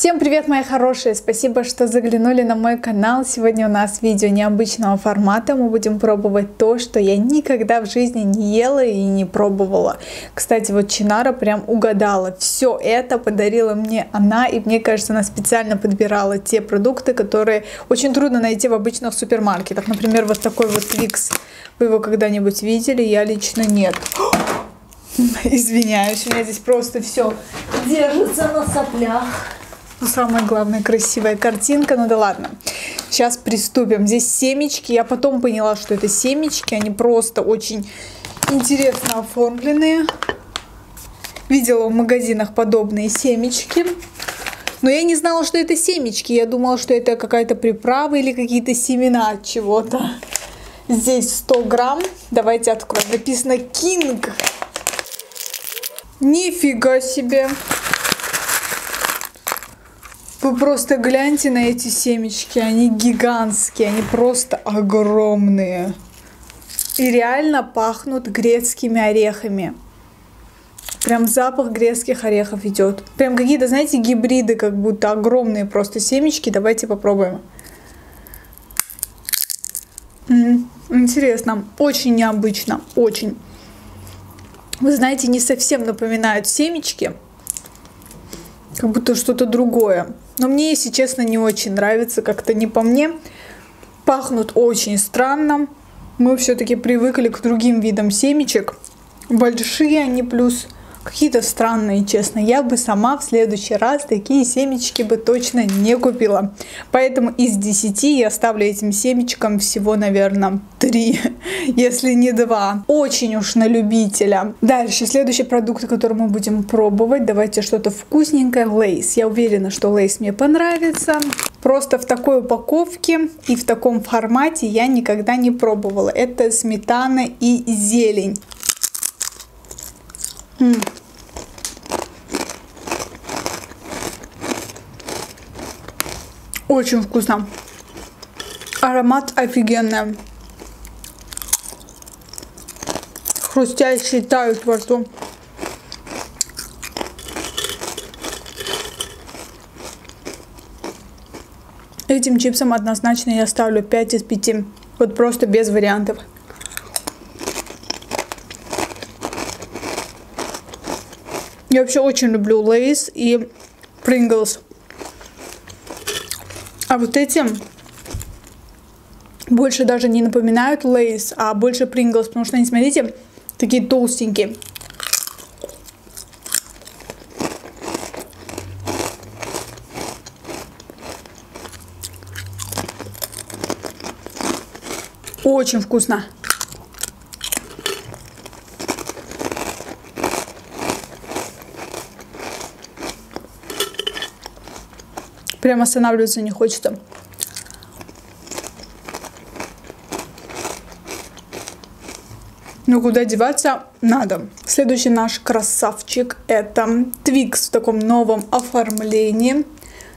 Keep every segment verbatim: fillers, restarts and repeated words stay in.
Всем привет, мои хорошие! Спасибо, что заглянули на мой канал. Сегодня у нас видео необычного формата. Мы будем пробовать то, что я никогда в жизни не ела и не пробовала. Кстати, вот Чинара прям угадала. Все это подарила мне она, и мне кажется, она специально подбирала те продукты, которые очень трудно найти в обычных супермаркетах. Например, вот такой вот Twix. Вы его когда-нибудь видели? Я лично нет. Извиняюсь, у меня здесь просто все держится на соплях. Ну, самое главное, красивая картинка, ну да ладно. Сейчас приступим. Здесь семечки, я потом поняла, что это семечки, они просто очень интересно оформленные. Видела в магазинах подобные семечки, но я не знала, что это семечки, я думала, что это какая-то приправа или какие-то семена от чего-то. Здесь сто грамм, давайте откроем, написано «Кинг». Нифига себе! Вы просто гляньте на эти семечки, они гигантские, они просто огромные. И реально пахнут грецкими орехами. Прям запах грецких орехов идет. Прям какие-то, знаете, гибриды, как будто огромные просто семечки. Давайте попробуем. М-м, интересно, очень необычно, очень. Вы знаете, не совсем напоминают семечки. Как будто что-то другое. Но мне, если честно, не очень нравится. Как-то не по мне. Пахнут очень странно. Мы все-таки привыкли к другим видам семечек. Большие они плюс. Какие-то странные, честно. Я бы сама в следующий раз такие семечки бы точно не купила. Поэтому из десяти я ставлю этим семечкам всего, наверное, три, если не два. Очень уж на любителя. Дальше, следующий продукт, который мы будем пробовать. Давайте что-то вкусненькое. Lay's. Я уверена, что Lay's мне понравится. Просто в такой упаковке и в таком формате я никогда не пробовала. Это сметана и зелень. Очень вкусно. Аромат офигенный. Хрустящие тают во рту. Этим чипсом однозначно я ставлю пять из пяти. Вот просто без вариантов. Я вообще очень люблю Lay's и Pringles. А вот эти больше даже не напоминают Lay's, а больше Pringles, потому что они, смотрите, такие толстенькие. Очень вкусно. Прям останавливаться не хочется. Но куда деваться надо. Следующий наш красавчик — это Twix в таком новом оформлении.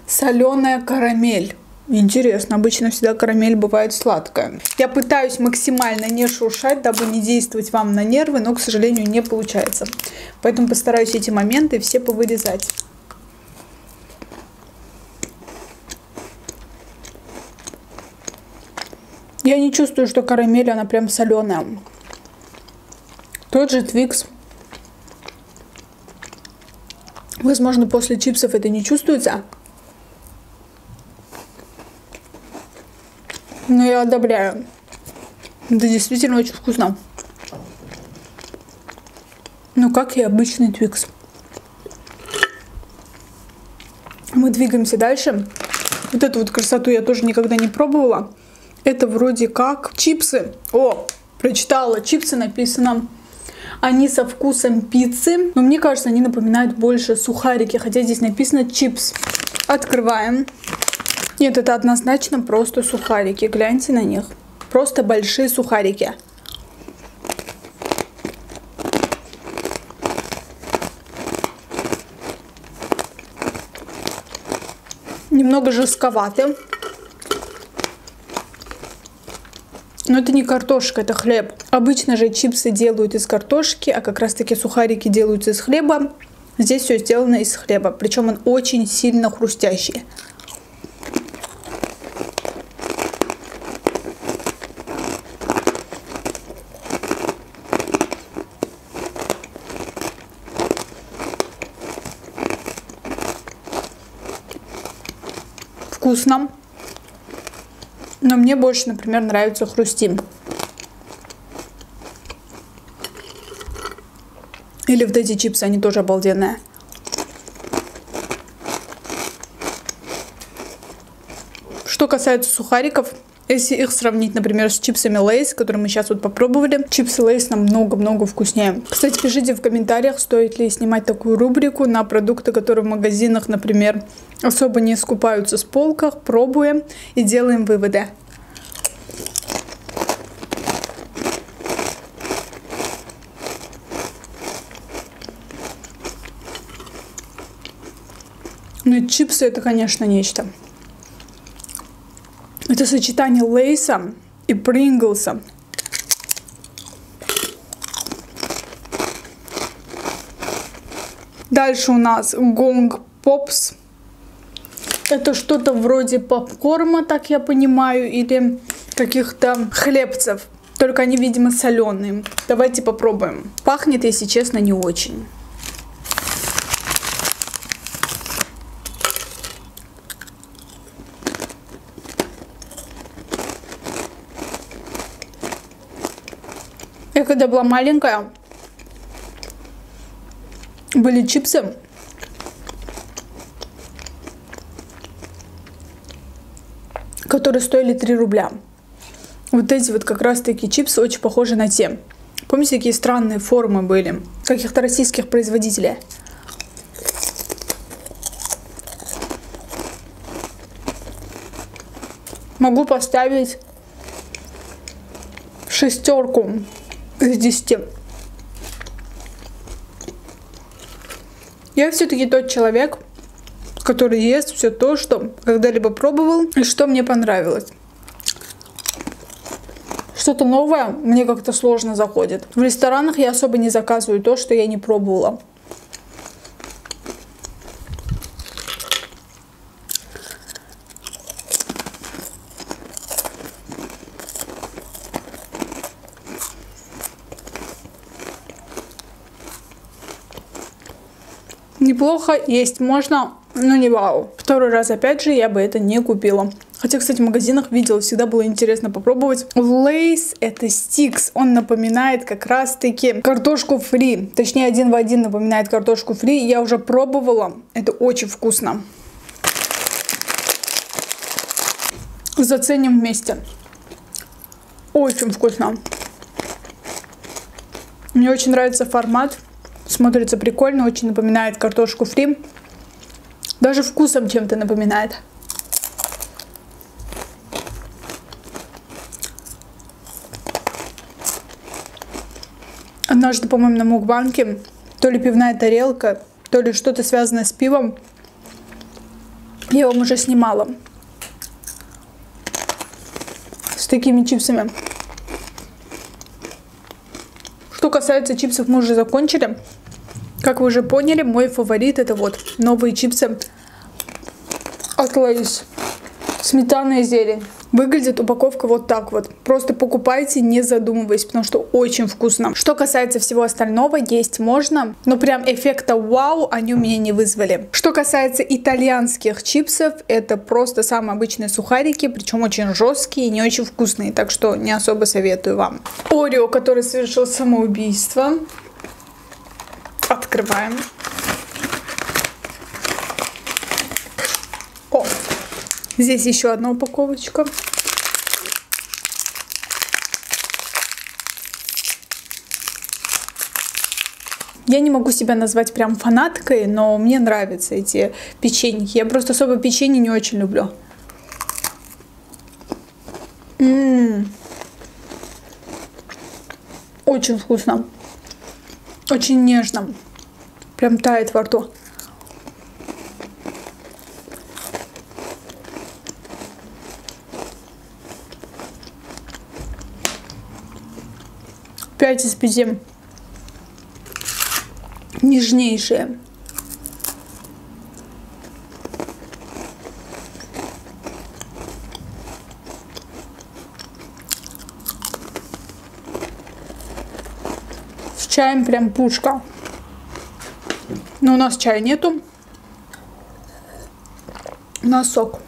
Соленая карамель. Интересно, обычно всегда карамель бывает сладкая. Я пытаюсь максимально не шуршать, дабы не действовать вам на нервы, но, к сожалению, не получается. Поэтому постараюсь эти моменты все повырезать. Я не чувствую, что карамель, она прям соленая. Тот же Twix. Возможно, после чипсов это не чувствуется. Но я одобряю. Это действительно очень вкусно. Ну, как и обычный Twix. Мы двигаемся дальше. Вот эту вот красоту я тоже никогда не пробовала. Это вроде как чипсы. О, прочитала. Чипсы написано. Они со вкусом пиццы. Но мне кажется, они напоминают больше сухарики. Хотя здесь написано чипс. Открываем. Нет, это однозначно просто сухарики. Гляньте на них. Просто большие сухарики. Немного жестковаты. Но это не картошка, это хлеб. Обычно же чипсы делают из картошки, а как раз таки сухарики делаются из хлеба. Здесь все сделано из хлеба, причем он очень сильно хрустящий. Вкусно, но мне больше, например, нравится Хрустим. Или в Дэдди чипсы, они тоже обалденные. Что касается сухариков, если их сравнить, например, с чипсами Lay's, которые мы сейчас вот попробовали, чипсы Lay's намного-много вкуснее. Кстати, пишите в комментариях, стоит ли снимать такую рубрику на продукты, которые в магазинах, например, особо не скупаются с полках. Пробуем и делаем выводы. Но чипсы — это, конечно, нечто. Это сочетание Лейса и Принглса. Дальше у нас Гонг Попс. Это что-то вроде попкорна, так я понимаю, или каких-то хлебцев. Только они, видимо, соленые. Давайте попробуем. Пахнет, если честно, не очень. Я когда была маленькая, были чипсы. Которые стоили три рубля. Вот эти вот как раз таки чипсы очень похожи на те. Помните, какие странные формы были? Каких-то российских производителей. Могу поставить шестерку из десяти. Я все-таки тот человек, который ест все то, что когда-либо пробовал и что мне понравилось. Что-то новое мне как-то сложно заходит. В ресторанах я особо не заказываю то, что я не пробовала. Неплохо, есть можно, но не вау. Второй раз, опять же, я бы это не купила. Хотя, кстати, в магазинах видела, всегда было интересно попробовать. Lay's — это стикс. Он напоминает как раз-таки картошку фри. Точнее, один в один напоминает картошку фри. Я уже пробовала. Это очень вкусно. Заценим вместе. Очень вкусно. Мне очень нравится формат. Смотрится прикольно, очень напоминает картошку фри. Даже вкусом чем-то напоминает. Однажды, по-моему, на мукбанге то ли пивная тарелка, то ли что-то связанное с пивом. Я вам уже снимала. С такими чипсами. Что касается чипсов, мы уже закончили. Как вы уже поняли, мой фаворит — это вот новые чипсы от Lay's. Сметана и зелень. Выглядит упаковка вот так вот. Просто покупайте, не задумываясь, потому что очень вкусно. Что касается всего остального, есть можно, но прям эффекта вау они у меня не вызвали. Что касается итальянских чипсов, это просто самые обычные сухарики, причем очень жесткие и не очень вкусные, так что не особо советую вам. Орео, который совершил самоубийство. Открываем. О! Здесь еще одна упаковочка. Я не могу себя назвать прям фанаткой, но мне нравятся эти печеньки. Я просто особо печенье не очень люблю. М-м-м. Очень вкусно. Очень нежно. Прям тает во рту. пять из пяти. Нежнейшие. Чаем прям пушка. Но у нас чая нету. У нас сок.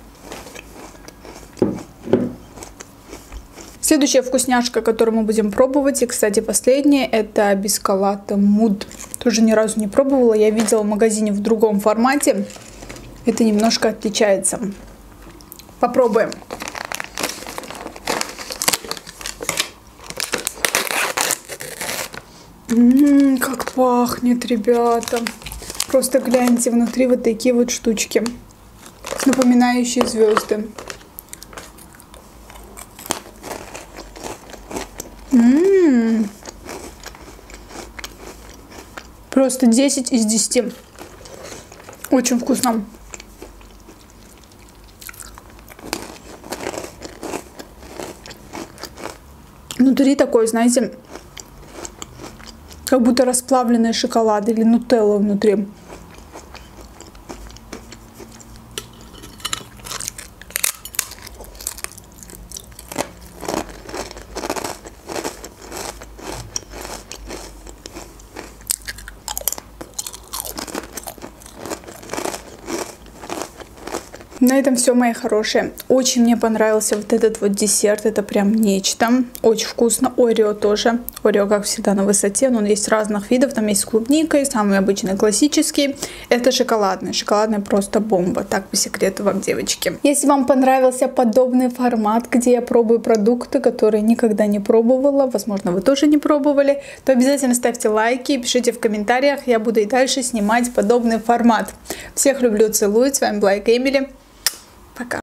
Следующая вкусняшка, которую мы будем пробовать, и, кстати, последняя, это Бискалата Муд. Тоже ни разу не пробовала, я видела в магазине в другом формате. Это немножко отличается. Попробуем. Ммм, как пахнет, ребята. Просто гляньте, внутри вот такие вот штучки, напоминающие звезды. Ммм. Просто десять из десяти. Очень вкусно. Внутри такой, знаете, как будто расплавленный шоколад или нутелла внутри. На этом все, мои хорошие. Очень мне понравился вот этот вот десерт. Это прям нечто. Очень вкусно. Орео тоже. Орео, как всегда, на высоте. Но он есть разных видов. Там есть с клубникой, самый обычный, классический. Это шоколадный. Шоколадный просто бомба. Так, по секрету вам, девочки. Если вам понравился подобный формат, где я пробую продукты, которые никогда не пробовала, возможно, вы тоже не пробовали, то обязательно ставьте лайки, пишите в комментариях. Я буду и дальше снимать подобный формат. Всех люблю, целую. С вами была Эмили. Пока.